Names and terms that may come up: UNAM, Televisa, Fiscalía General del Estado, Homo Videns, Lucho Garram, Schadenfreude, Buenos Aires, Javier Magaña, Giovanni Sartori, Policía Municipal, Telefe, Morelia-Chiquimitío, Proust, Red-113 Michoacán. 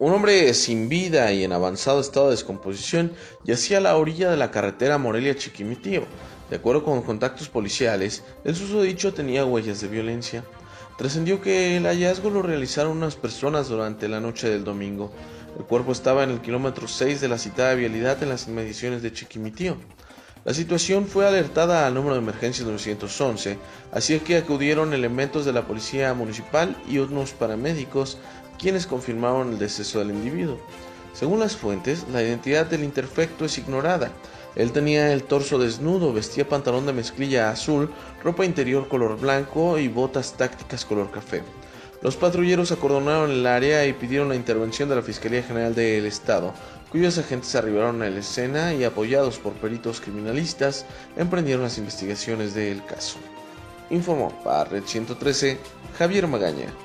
Un hombre sin vida y en avanzado estado de descomposición yacía a la orilla de la carretera Morelia-Chiquimitío. De acuerdo con contactos policiales, el susodicho tenía huellas de violencia. Trascendió que el hallazgo lo realizaron unas personas durante la noche del domingo. El cuerpo estaba en el kilómetro 6 de la citada vialidad en las inmediaciones de Chiquimitío. La situación fue alertada al número de emergencias 911, así que acudieron elementos de la policía municipal y unos paramédicos, quienes confirmaron el deceso del individuo. Según las fuentes, la identidad del imperfecto es ignorada. Él tenía el torso desnudo, vestía pantalón de mezclilla azul, ropa interior color blanco y botas tácticas color café. Los patrulleros acordonaron el área y pidieron la intervención de la Fiscalía General del Estado, cuyos agentes arribaron a la escena y, apoyados por peritos criminalistas, emprendieron las investigaciones del caso. Informó para Red 113, Javier Magaña.